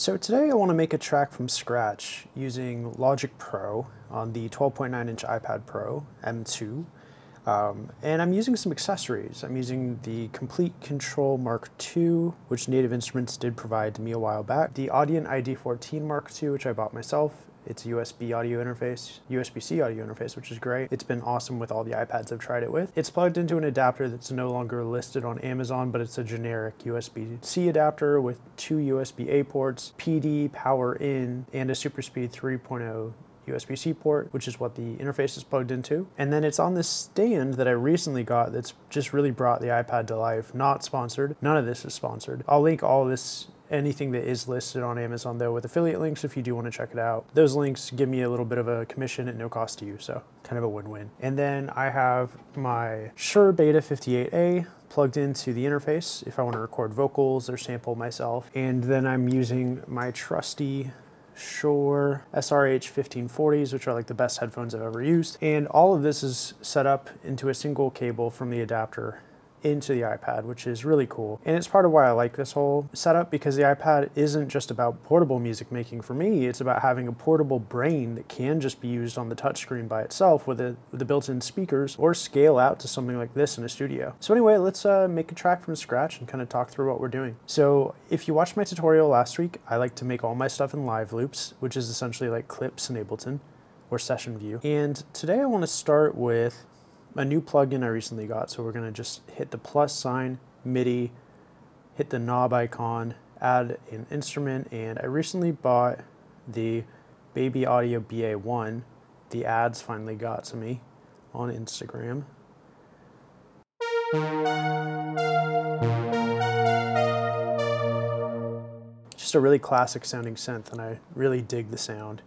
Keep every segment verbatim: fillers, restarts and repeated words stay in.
So today I want to make a track from scratch using Logic Pro on the twelve point nine inch iPad Pro M two, um, and I'm using some accessories. I'm using the Komplete Kontrol Mark two, which Native Instruments did provide to me a while back, the Audient I D fourteen Mark two, which I bought myself. It's a U S B audio interface, U S B C audio interface, which is great. It's been awesome with all the iPads I've tried it with. It's plugged into an adapter that's no longer listed on Amazon, but it's a generic U S B C adapter with two U S B A ports, P D, power in, and a SuperSpeed three point oh U S B C port, which is what the interface is plugged into. And then it's on this stand that I recently got that's just really brought the iPad to life. Not sponsored. None of this is sponsored. I'll link all this, anything that is listed on Amazon though, with affiliate links if you do want to check it out. Those links give me a little bit of a commission at no cost to you, so kind of a win-win. And then I have my Shure Beta fifty-eight A plugged into the interface if I want to record vocals or sample myself. And then I'm using my trusty Shure S R H fifteen forties, which are like the best headphones I've ever used. And all of this is set up into a single cable from the adapter into the iPad, which is really cool. And it's part of why I like this whole setup, because the iPad isn't just about portable music making for me, it's about having a portable brain that can just be used on the touchscreen by itself with, a, with the built-in speakers, or scale out to something like this in a studio. So anyway, let's uh, make a track from scratch and kind of talk through what we're doing. So if you watched my tutorial last week, I like to make all my stuff in live loops, which is essentially like clips in Ableton or session view. And today I want to start with a new plugin I recently got. So we're gonna just hit the plus sign, MIDI, hit the knob icon, add an instrument, and I recently bought the Baby Audio B A one. The ads finally got to me on Instagram. Just a really classic sounding synth, and I really dig the sound.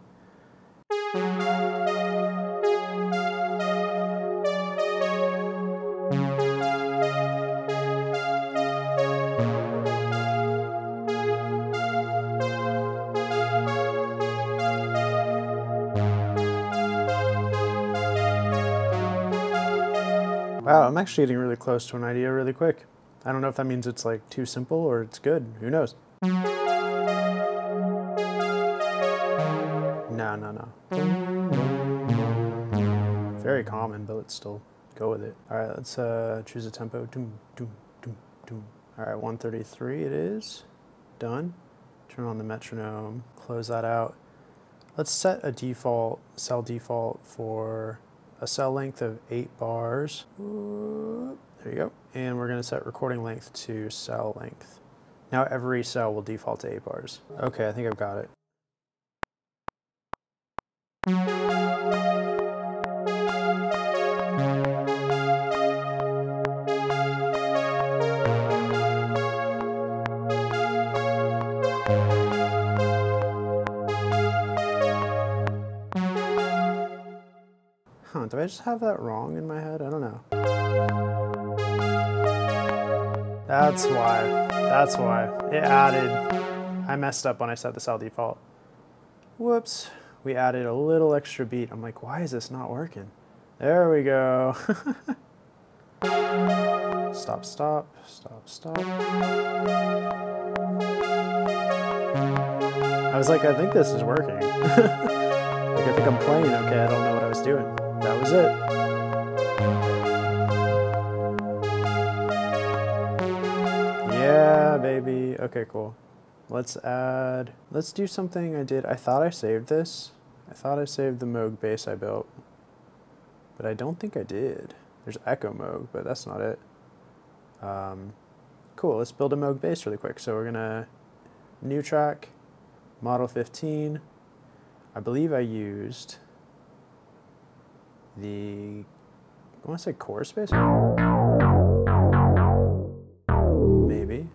Wow, I'm actually getting really close to an idea really quick. I don't know if that means it's like too simple or it's good, who knows? No, no, no. Very common, but let's still go with it. All right, let's uh, choose a tempo. Doom, doom, doom, doom. All right, one thirty-three it is. Done. Turn on the metronome, close that out. Let's set a default, cell default for a cell length of eight bars. There you go. And we're gonna set recording length to cell length. Now every cell will default to eight bars. Okay, I think I've got it. Huh, do I just have that wrong in my head? I don't know. That's why. That's why. It added. I messed up when I set the cell default. Whoops. We added a little extra beat. I'm like, why is this not working? There we go. Stop, stop, stop, stop. I was like, I think this is working. Like, I think I'm playing okay. I don't know what I was doing. That was it. Yeah, baby. Okay, cool. Let's add, let's do something I did. I thought I saved this. I thought I saved the Moog bass I built, but I don't think I did. There's Echo Moog, but that's not it. Um, cool, let's build a Moog bass really quick. So we're gonna, new track, model fifteen. I believe I used the, I want to say chorus bass? Maybe.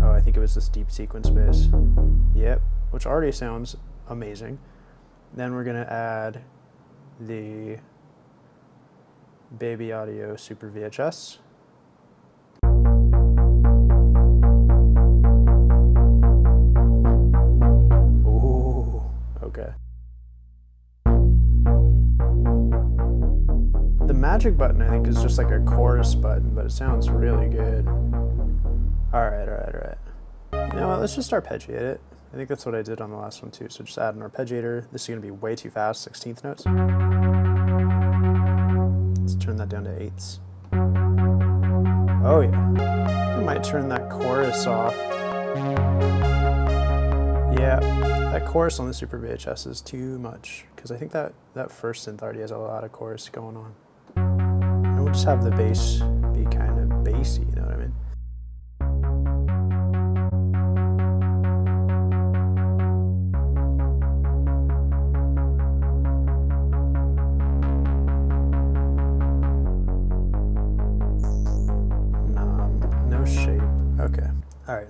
Oh, I think it was this deep sequence bass. Yep, which already sounds amazing. Then we're going to add the Baby Audio Super V H S. The magic button, I think, is just like a chorus button, but it sounds really good. All right, all right, all right. You know what, let's just arpeggiate it. I think that's what I did on the last one too, so just add an arpeggiator. This is gonna be way too fast, sixteenth notes. Let's turn that down to eighths. Oh yeah, we might turn that chorus off. Yeah, that chorus on the Super V H S is too much, because I think that, that first synth already has a lot of chorus going on. And we'll just have the bass be kind of bassy, you know what I mean?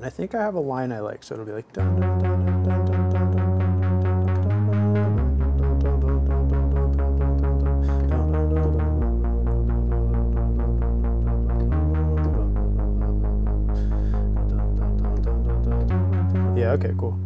I think I have a line I like, so it'll be like dun dun dun dun dun dun dun dun dun dun. Yeah, okay, cool.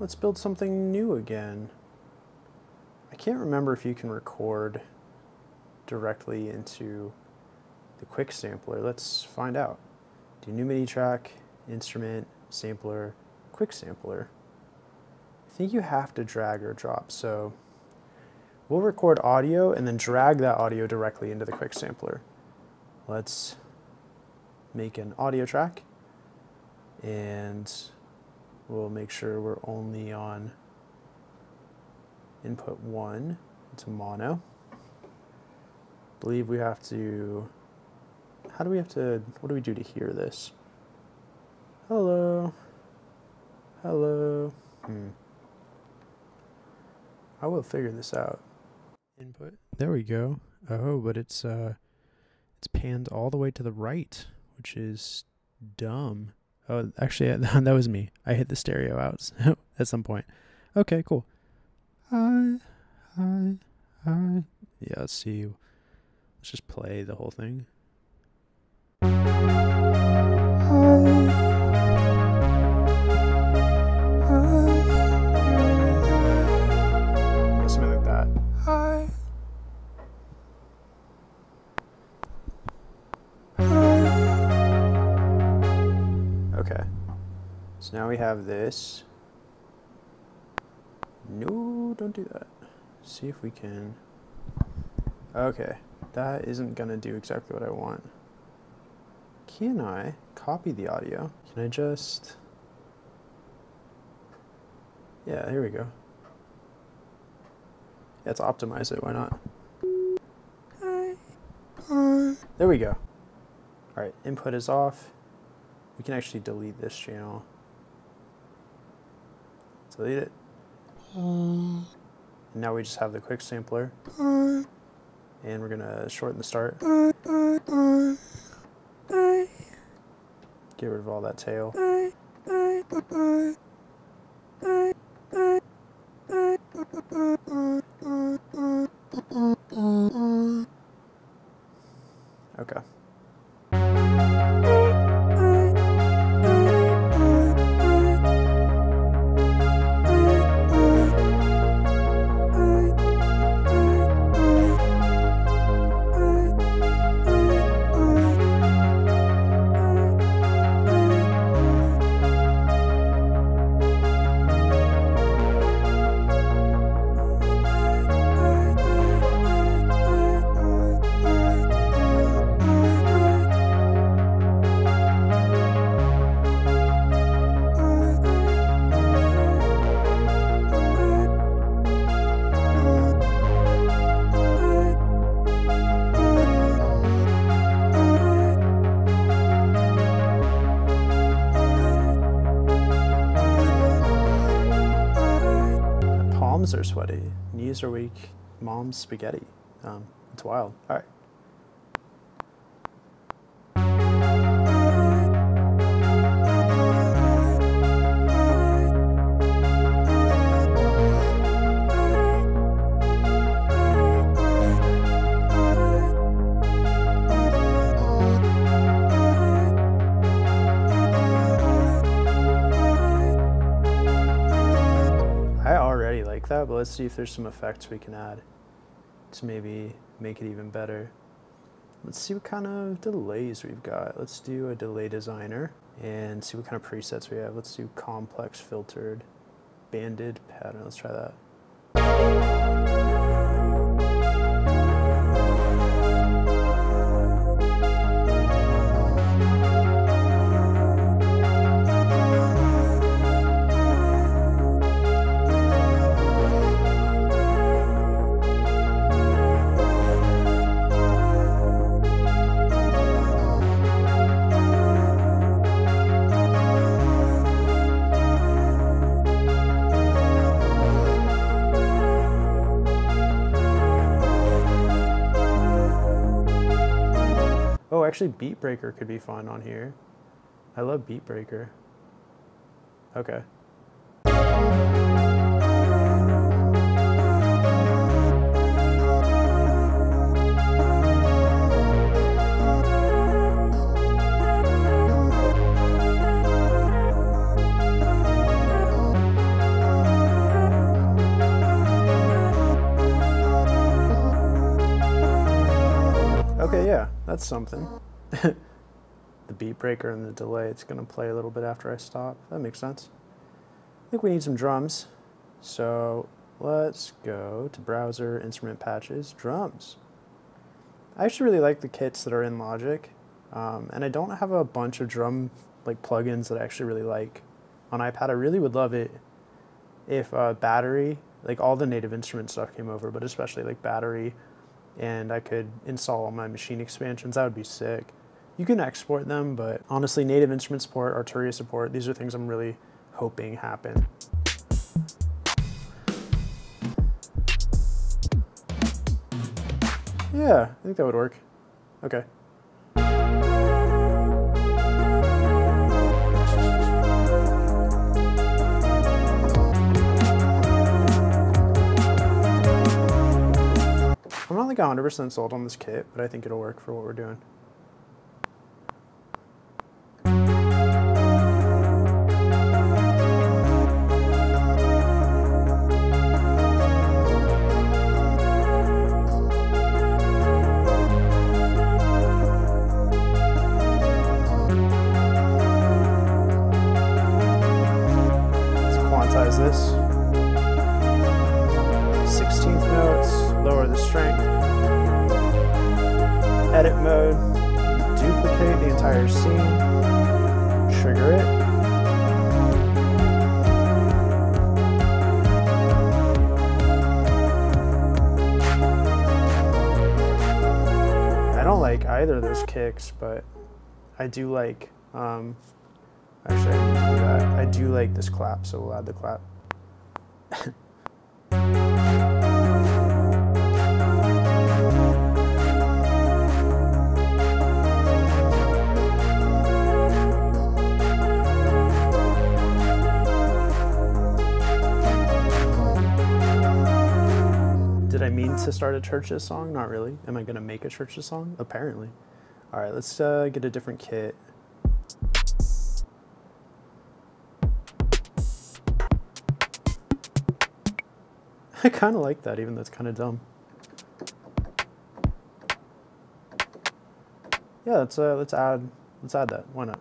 Let's build something new again. I can't remember if you can record directly into the quick sampler. Let's find out. Do new MIDI track, instrument, sampler, quick sampler. I think you have to drag or drop, so we'll record audio and then drag that audio directly into the quick sampler. Let's make an audio track and we'll make sure we're only on input one. It's mono. I believe we have to, how do we have to, what do we do to hear this? Hello. Hello. Hmm. I will figure this out. Input. There we go. Oh, but it's, uh, it's panned all the way to the right, which is dumb. Oh, actually, that was me. I hit the stereo out so, at some point. Okay, cool. Hi, hi, hi. Yeah, let's see. Let's just play the whole thing. Hi. Something like that. Hi. So now we have this. No, don't do that. See if we can. Okay, that isn't gonna do exactly what I want. Can I copy the audio? Can I just, yeah, here we go. Let's optimize it, why not? There we go. All right, input is off. We can actually delete this channel. Delete it. And now we just have the quick sampler. And we're gonna shorten the start. Get rid of all that tail. Okay. Thumbs are sweaty, knees are weak, mom's spaghetti. Um, it's wild. All right. That, but let's see if there's some effects we can add to maybe make it even better. Let's see what kind of delays we've got. Let's do a delay designer and see what kind of presets we have. Let's do complex filtered banded pattern. Let's try that. Actually, Beat Breaker could be fun on here. I love Beat Breaker. Okay. Okay, yeah, that's something. The beat breaker and the delay, it's going to play a little bit after I stop. That makes sense. I think we need some drums. So let's go to browser, instrument patches, drums. I actually really like the kits that are in Logic. Um, and I don't have a bunch of drum like plugins that I actually really like on iPad. I really would love it if uh, battery, like all the native instrument stuff came over, but especially like battery, and I could install all my machine expansions. That would be sick. You can export them, but honestly, native instrument support, Arturia support, these are things I'm really hoping happen. Yeah, I think that would work. Okay. I'm not like one hundred percent sold on this kit, but I think it'll work for what we're doing. Let's quantize this. sixteenth notes, lower the strength, edit mode, duplicate the entire scene, trigger it. I don't like either of those kicks, but I do like, um, actually I need to do that. I do like this clap, so we'll add the clap. I mean to start a churches song? Not really. Am I gonna make a churches song? Apparently. All right, let's uh, get a different kit. I kind of like that, even though it's kind of dumb. Yeah, let's uh, let's add let's add that. Why not?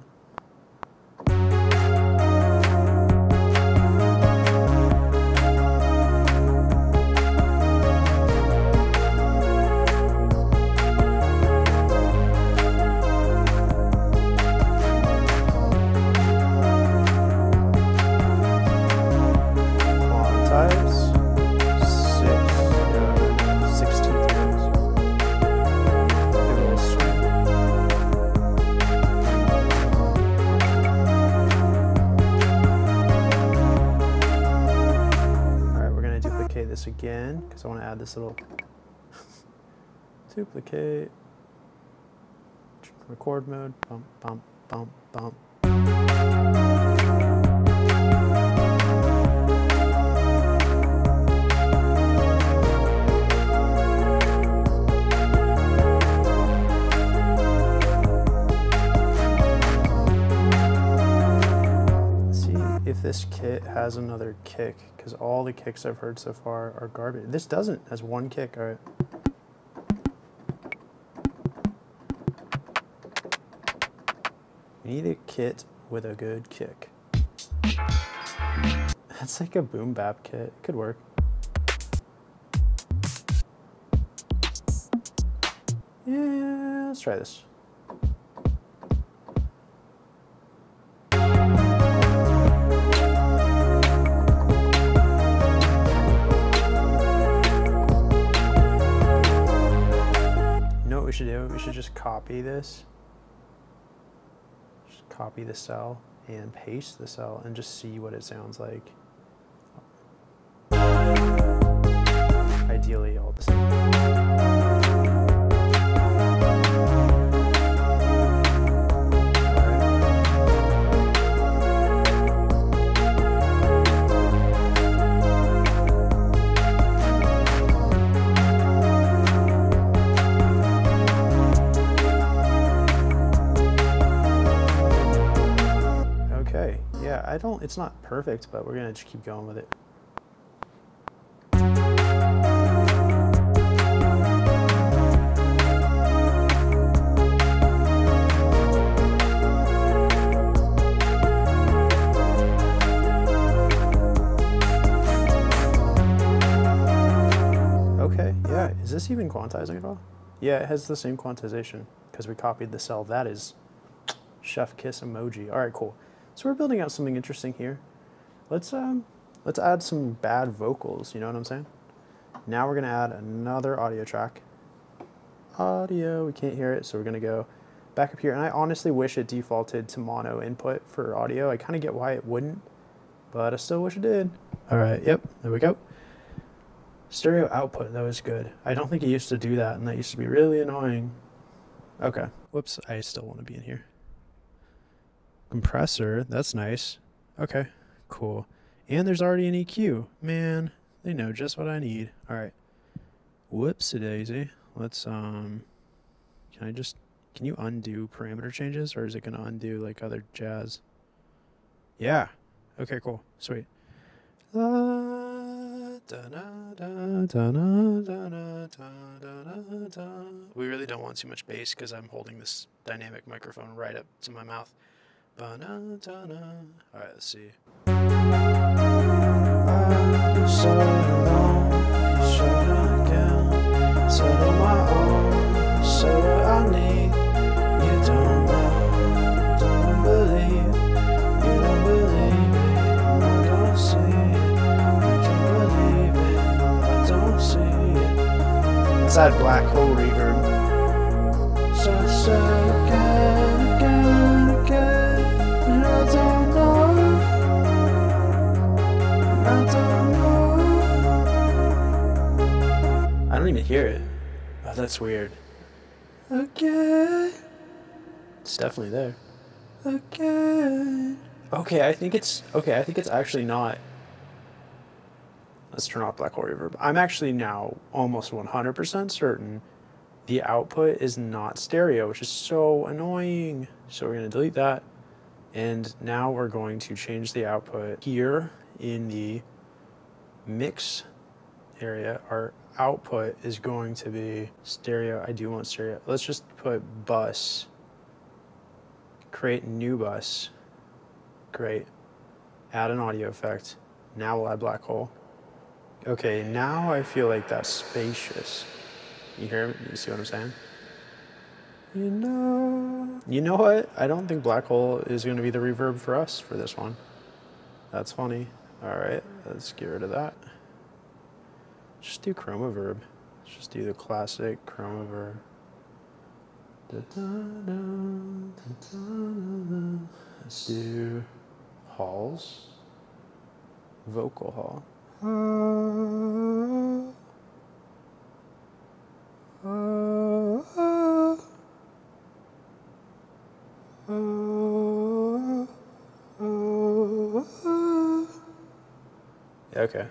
this again because I want to add this little duplicate. Record mode. Bump, bump, bump, bump. This kit has another kick because all the kicks I've heard so far are garbage. This doesn't, has one kick. All right. You need a kit with a good kick. That's like a boom bap kit. It could work. Yeah, let's try this. Should do, we should just copy this, just copy the cell and paste the cell and just see what it sounds like. Ideally all the I don't, it's not perfect, but we're gonna just keep going with it. Okay, yeah, is this even quantizing at all? Yeah, it has the same quantization because we copied the cell. That is chef kiss emoji. All right, cool. So we're building out something interesting here. Let's um, let's add some bad vocals, you know what I'm saying? Now we're gonna add another audio track. Audio, we can't hear it, so we're gonna go back up here. And I honestly wish it defaulted to mono input for audio. I kinda get why it wouldn't, but I still wish it did. All right, yep, there we go. Stereo output, that was good. I don't think it used to do that, and that used to be really annoying. Okay, whoops, I still wanna be in here. Compressor, that's nice. Okay, cool. And there's already an E Q. Man, they know just what I need. All right. Whoopsie-daisy. Let's, um, can I just, can you undo parameter changes, or is it going to undo, like, other jazz? Yeah. Okay, cool. Sweet. We really don't want too much bass because I'm holding this dynamic microphone right up to my mouth. Ba-na-da-na. All right, let's see. I so long, so again, so my own, so I need. You don't know, don't believe, you don't believe it. I'm not gonna see it. You don't believe it, I don't see it. It's that black hole reverb. So so again, again, again. I don't know. I don't know. I don't even hear it. Oh, that's weird. Again. It's definitely there. Again. Okay, I think it's okay. I think it's actually not. Let's turn off black hole reverb. I'm actually now almost one hundred percent certain the output is not stereo, which is so annoying. So we're gonna delete that. And now we're going to change the output here in the mix area. Our output is going to be stereo. I do want stereo. Let's just put bus, create new bus. Great. Add an audio effect. Now we'll add black hole. Okay, now I feel like that's spacious. You hear me? You see what I'm saying? You know, you know what? I don't think black hole is going to be the reverb for us for this one. That's funny. All right, let's get rid of that. Just do ChromaVerb. Let's just do the classic ChromaVerb. Let's do halls. Vocal hall. Okay.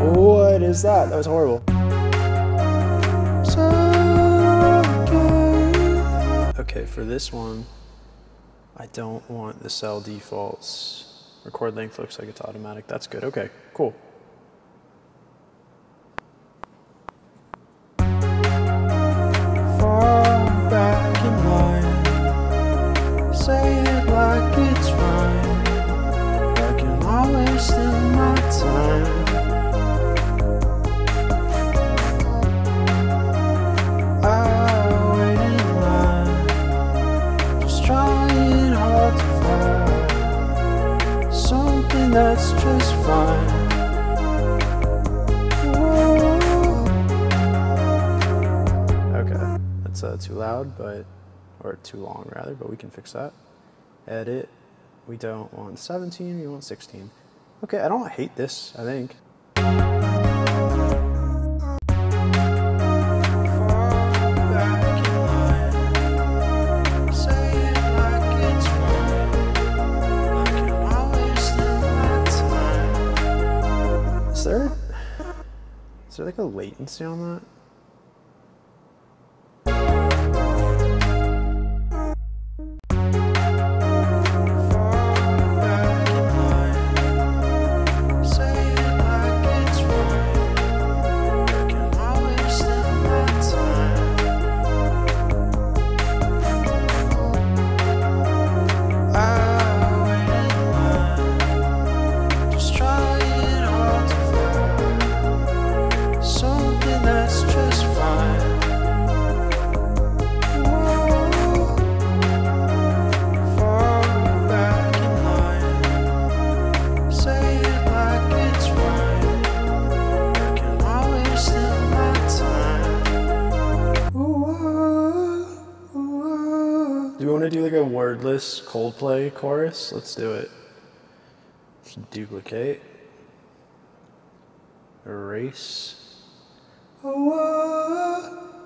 What is that? That was horrible. Okay, for this one, I don't want the cell defaults. Record length looks like it's automatic. That's good. Okay, cool. That's just fine. Okay, that's uh, too loud, but, or too long rather, but we can fix that. Edit, we don't want seventeen, we want sixteen. Okay, I don't hate this, I think. Is there like a latency on that? Wordless Coldplay chorus. Let's do it. Let's duplicate. Erase. Oh, whoa.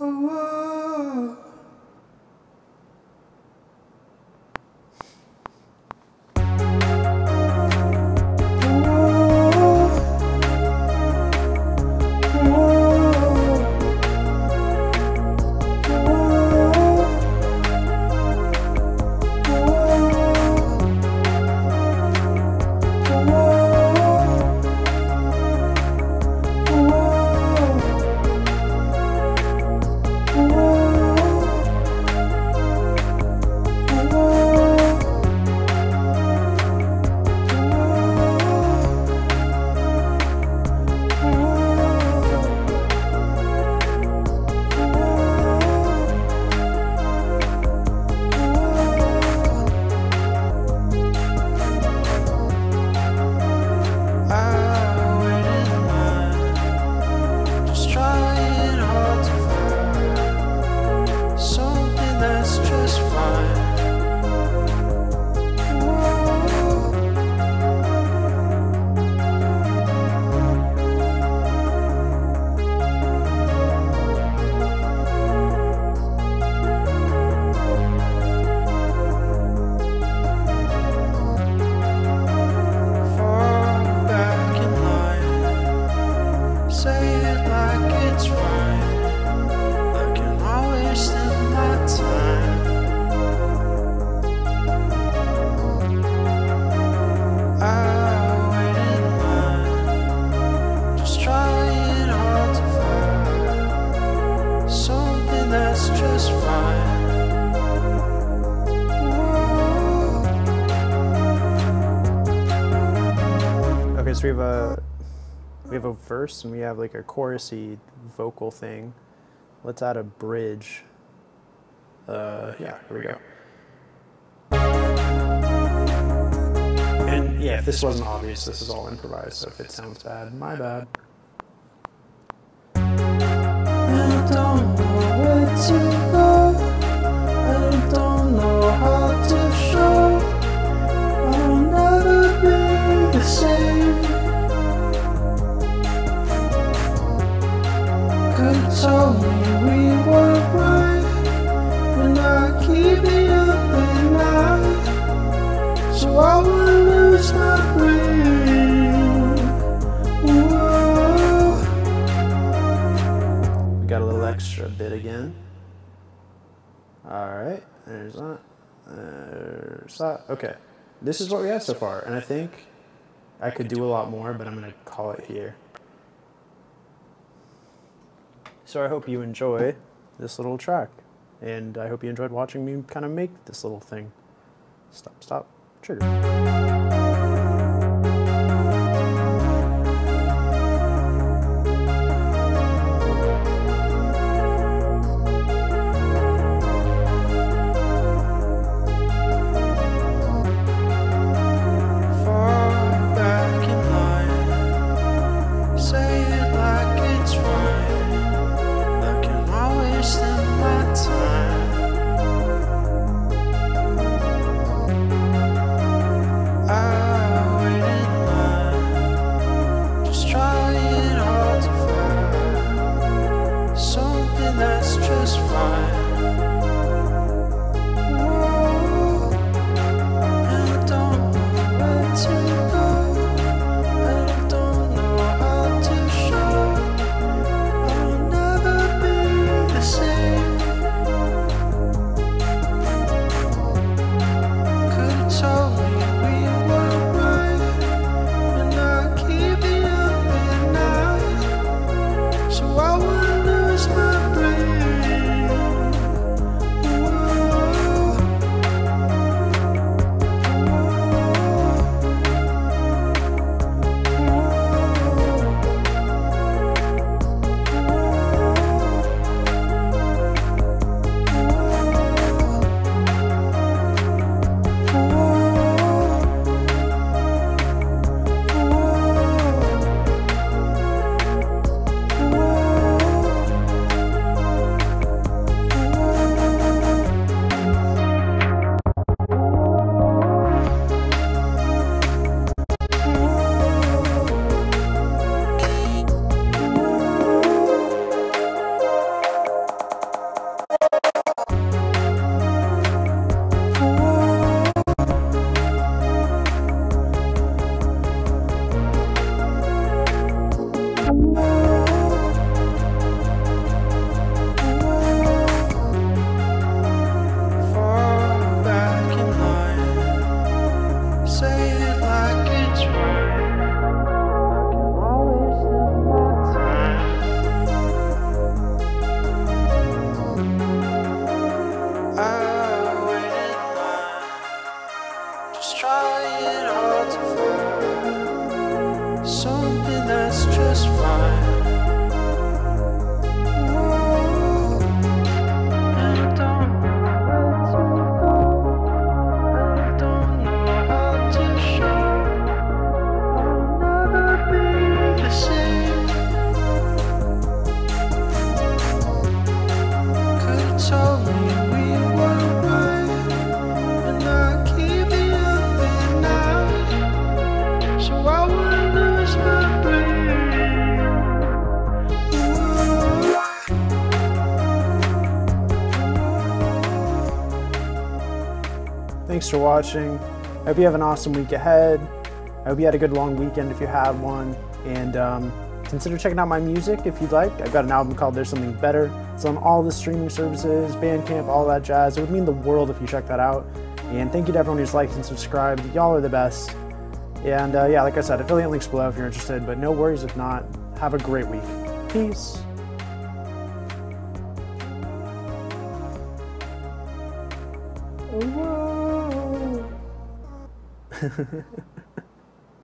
Oh, whoa. We have a we have a verse and we have like a chorusy vocal thing. Let's add a bridge. Uh, yeah, here we go. And yeah, if this wasn't obvious, this is all improvised. So if it sounds bad, my bad. to go. I don't know how to show. I'll never be the same. Could tell me we were right, we're not keeping up at night. So I would lose my brain. Whoa. We got a little extra bit again. Alright, there's that. There's that. Okay, this is what we have so far, and I think I could do a lot more, but I'm going to call it here. So I hope you enjoy this little track, and I hope you enjoyed watching me kind of make this little thing. Stop, stop, trigger. Thanks for watching. I hope you have an awesome week ahead. I hope you had a good long weekend if you had one. And um, consider checking out my music if you'd like. I've got an album called There's Something Better. It's on all the streaming services, Bandcamp, all that jazz. It would mean the world if you check that out. And thank you to everyone who's liked and subscribed. Y'all are the best. And uh, yeah, like I said, affiliate links below if you're interested. But no worries if not. Have a great week. Peace. Whoa.